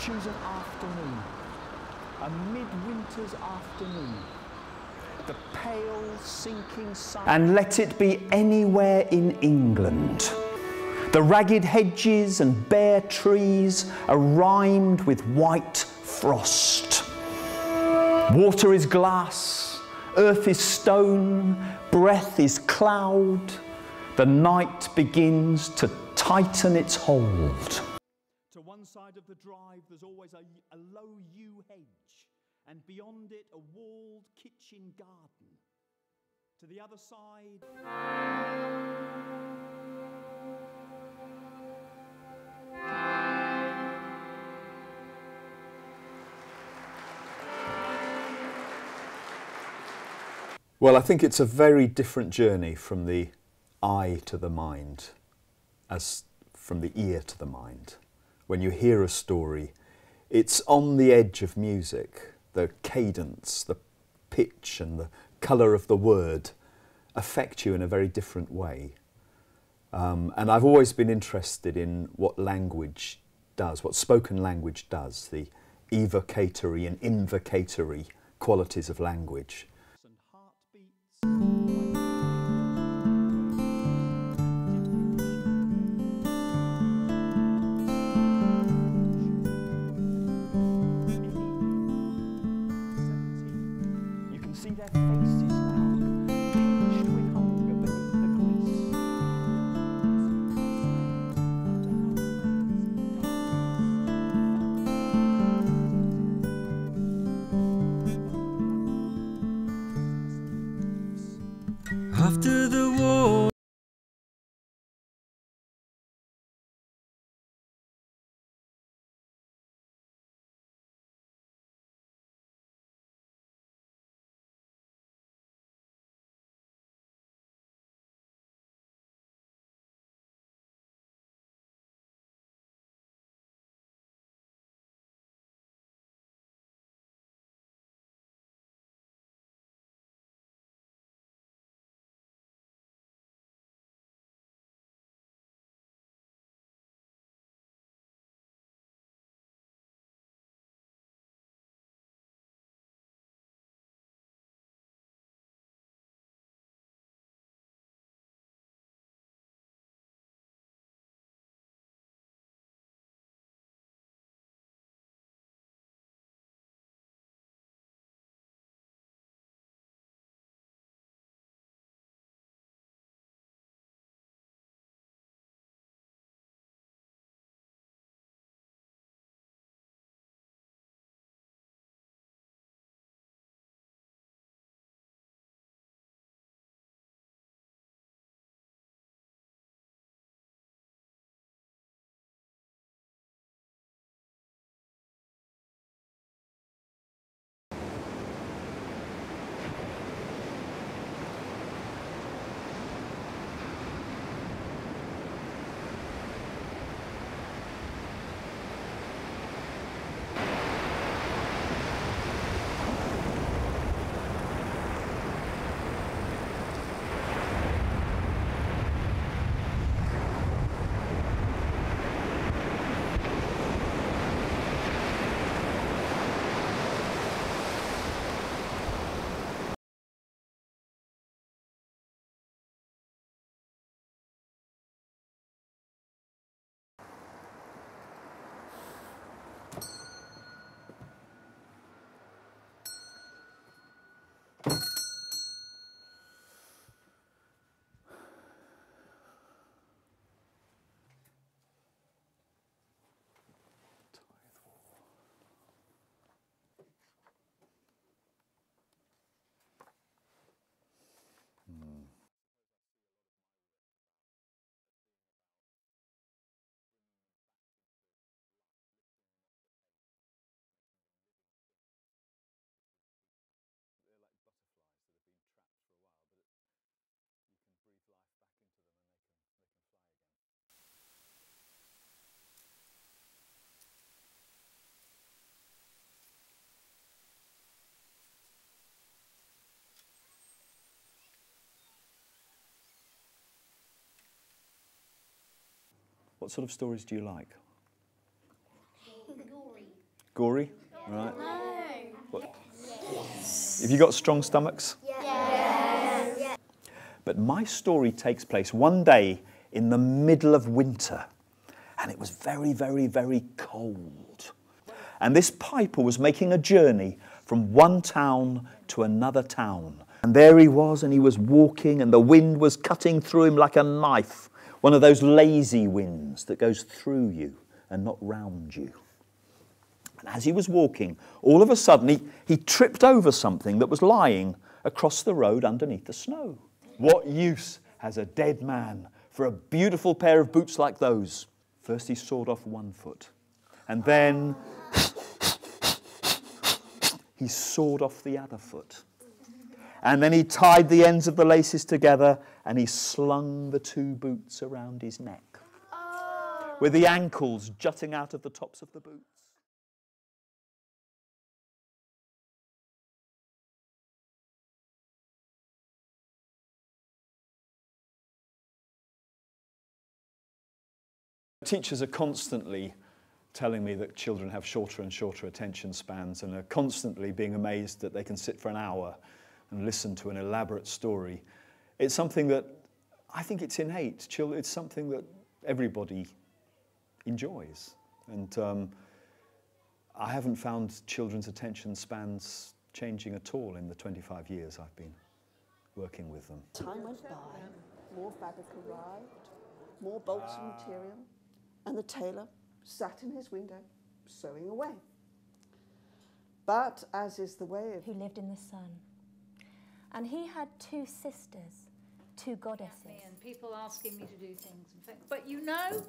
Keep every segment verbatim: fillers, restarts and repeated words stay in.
choose an afternoon, a midwinter's afternoon, the pale sinking sun. And let it be anywhere in England. The ragged hedges and bare trees are rimed with white frost. Water is glass, earth is stone, breath is cloud. The night begins to tighten its hold. To one side of the drive there's always a, a low yew hedge, and beyond it a walled kitchen garden. To the other side... Well, I think it's a very different journey from the eye to the mind as from the ear to the mind. When you hear a story, it's on the edge of music. The cadence, the pitch and the colour of the word affect you in a very different way. Um, and I've always been interested in what language does, what spoken language does, the evocatory and invocatory qualities of language. After the war. What sort of stories do you like? Gory gory, right? No. Yes. Have you got strong stomachs? Yes. Yes. But my story takes place one day in the middle of winter, and it was very, very, very cold. And this piper was making a journey from one town to another town. And there he was, and he was walking, and the wind was cutting through him like a knife, one of those lazy winds that goes through you and not round you. And as he was walking, all of a sudden he, he tripped over something that was lying across the road underneath the snow. What use has a dead man for a beautiful pair of boots like those? First he sawed off one foot, and then he sawed off the other foot. And then he tied the ends of the laces together and he slung the two boots around his neck, oh, with the ankles jutting out of the tops of the boots. Teachers are constantly telling me that children have shorter and shorter attention spans and are constantly being amazed that they can sit for an hour and listen to an elaborate story. It's something that, I think it's innate. It's something that everybody enjoys. And um, I haven't found children's attention spans changing at all in the twenty-five years I've been working with them. Time went by, more fabric arrived, more bolts and material, and the tailor sat in his window, sewing away. But, as is the way of... Who lived in the sun. And he had two sisters, two goddesses. And people asking me to do things. In fact, but you know,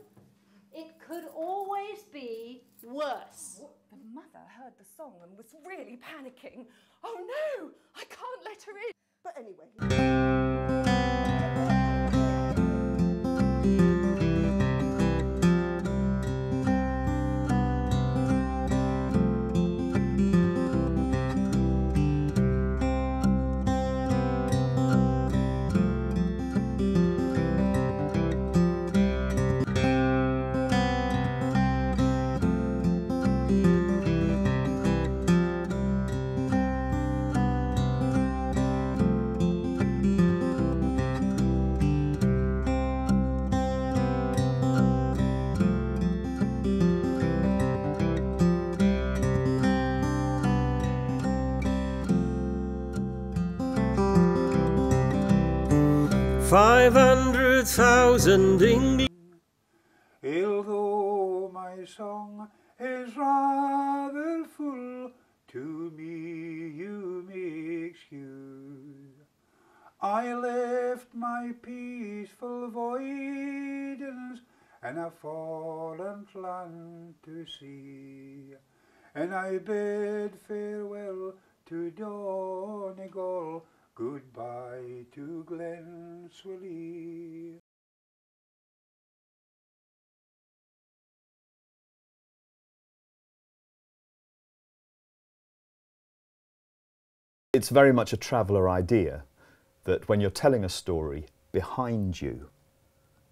it could always be worse. The mother heard the song and was really panicking. Oh no, I can't let her in. But anyway. Five hundred thousand English. Although my song is rather full, to me you may excuse. I left my peaceful voidance and a fallen land to sea, and I bid farewell to Donegal. Goodbye to Glenswilly. It's very much a traveller idea that when you're telling a story, behind you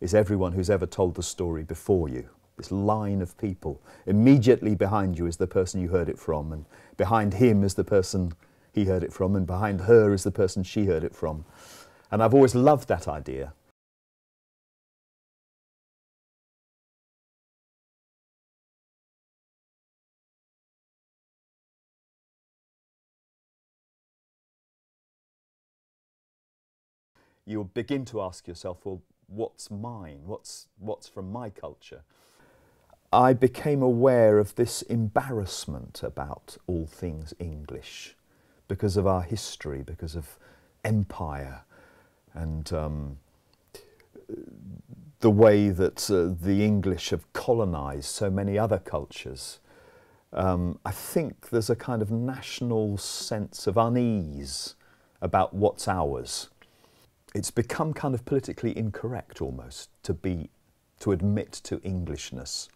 is everyone who's ever told the story before you. This line of people. Immediately behind you is the person you heard it from, and behind him is the person he heard it from, and behind her is the person she heard it from. And I've always loved that idea. You'll begin to ask yourself, well, what's mine? What's, what's from my culture? I became aware of this embarrassment about all things English, because of our history, because of empire, and um, the way that uh, the English have colonised so many other cultures. Um, I think there's a kind of national sense of unease about what's ours. It's become kind of politically incorrect almost to be, to admit to Englishness.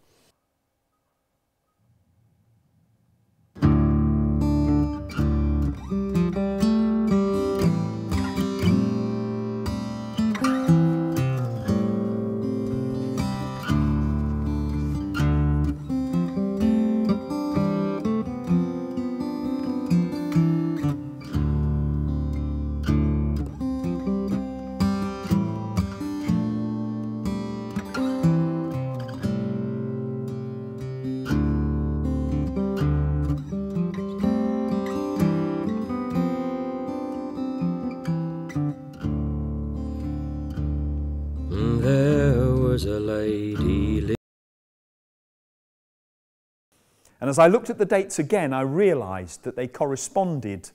And as I looked at the dates again, I realised that they corresponded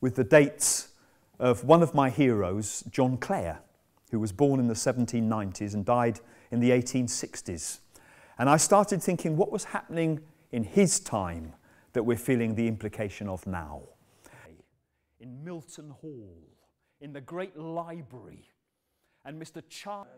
with the dates of one of my heroes, John Clare, who was born in the seventeen nineties and died in the eighteen sixties. And I started thinking, what was happening in his time that we're feeling the implication of now? In Milton Hall, in the great library, and Mister Charles...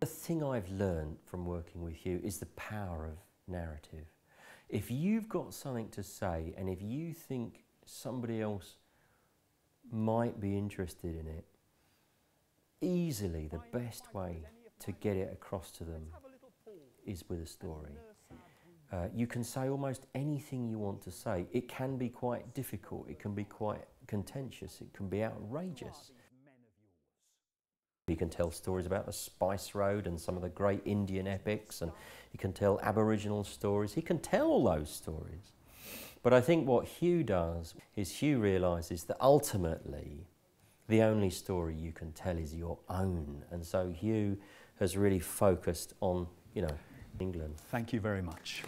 The thing I've learned from working with you is the power of narrative. If you've got something to say and if you think somebody else might be interested in it, easily the best way to get it across to them is with a story. Uh, you can say almost anything you want to say. It can be quite difficult, it can be quite contentious, it can be outrageous. You can tell stories about the Spice Road and some of the great Indian epics, and you can tell Aboriginal stories. He can tell all those stories. But I think what Hugh does is Hugh realises that ultimately the only story you can tell is your own. And so Hugh has really focused on, you know, England. Thank you very much.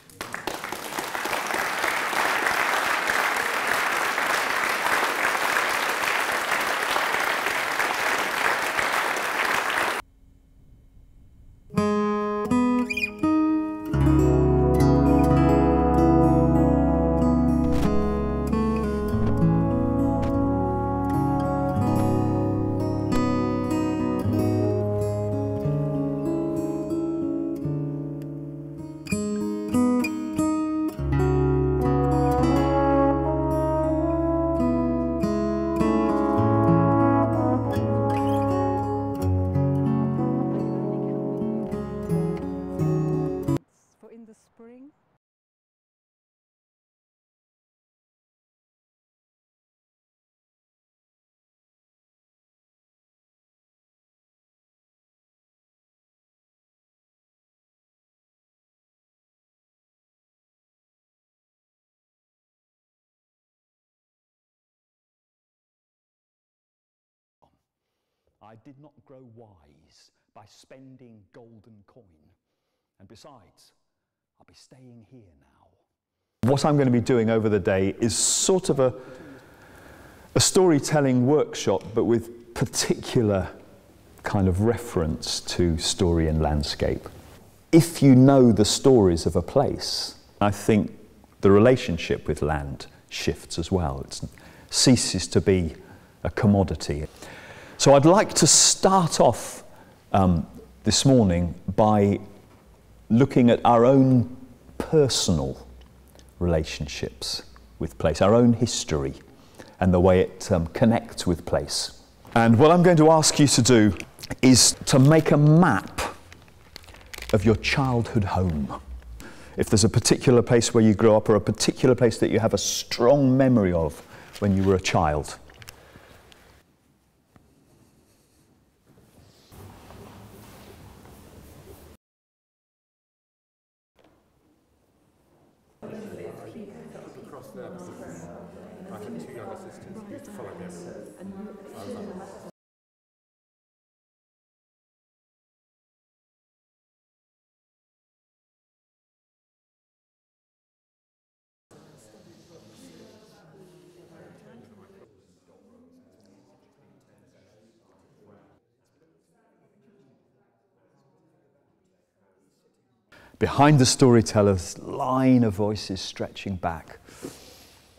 I did not grow wise by spending golden coin. And besides, I'll be staying here now. What I'm going to be doing over the day is sort of a, a storytelling workshop, but with particular kind of reference to story and landscape. If you know the stories of a place, I think the relationship with land shifts as well. It ceases to be a commodity. So I'd like to start off um, this morning by looking at our own personal relationships with place, our own history and the way it um, connects with place. And what I'm going to ask you to do is to make a map of your childhood home. If there's a particular place where you grew up or a particular place that you have a strong memory of when you were a child. Behind the storyteller's line of voices stretching back.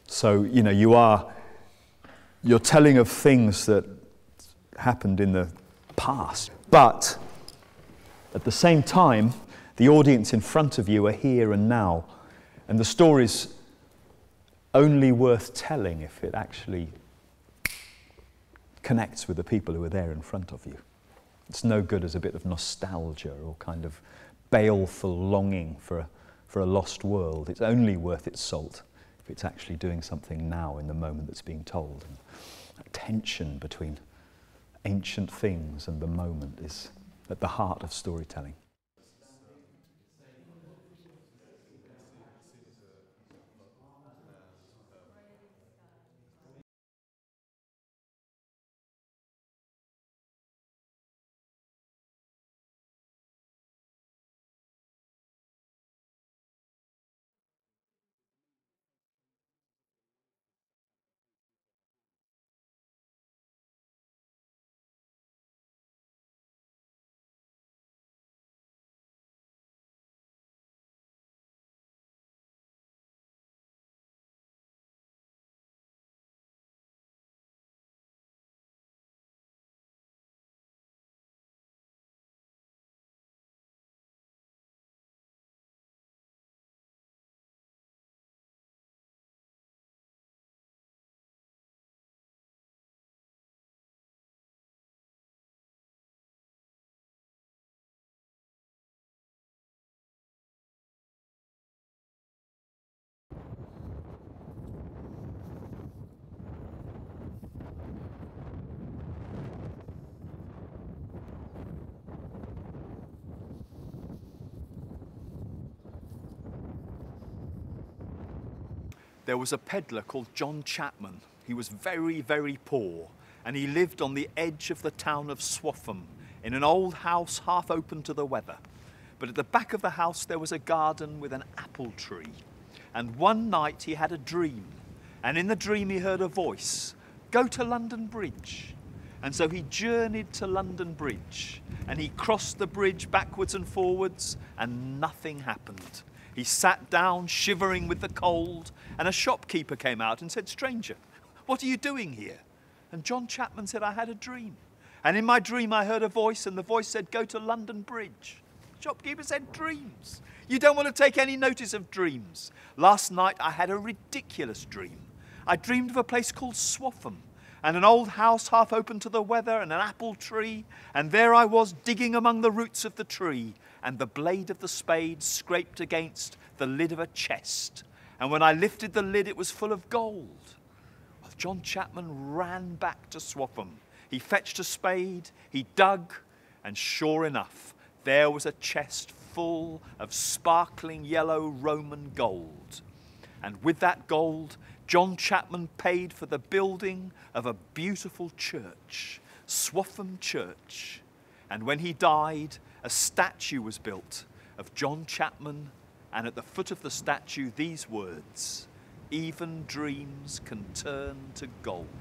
So, you know, you are, you're telling of things that happened in the past, but at the same time, the audience in front of you are here and now, and the story's only worth telling if it actually connects with the people who are there in front of you. It's no good as a bit of nostalgia or kind of baleful longing for a, for a lost world, it's only worth its salt if it's actually doing something now in the moment that's being told. And that tension between ancient things and the moment is at the heart of storytelling. There was a peddler called John Chapman. He was very, very poor, and he lived on the edge of the town of Swaffham in an old house half open to the weather. But at the back of the house there was a garden with an apple tree. And one night he had a dream, and in the dream he heard a voice, "Go to London Bridge." And so he journeyed to London Bridge, and he crossed the bridge backwards and forwards, and nothing happened. He sat down, shivering with the cold, and a shopkeeper came out and said, "Stranger, what are you doing here?" And John Chapman said, "I had a dream. And in my dream I heard a voice, and the voice said, 'Go to London Bridge.'" The shopkeeper said, "Dreams. You don't want to take any notice of dreams. Last night I had a ridiculous dream. I dreamed of a place called Swaffham, and an old house half open to the weather, and an apple tree, and there I was digging among the roots of the tree, and the blade of the spade scraped against the lid of a chest. And when I lifted the lid, it was full of gold." Well, John Chapman ran back to Swaffham. He fetched a spade, he dug, and sure enough, there was a chest full of sparkling yellow Roman gold. And with that gold, John Chapman paid for the building of a beautiful church, Swaffham Church. And when he died, a statue was built of John Chapman, and at the foot of the statue these words, "Even dreams can turn to gold."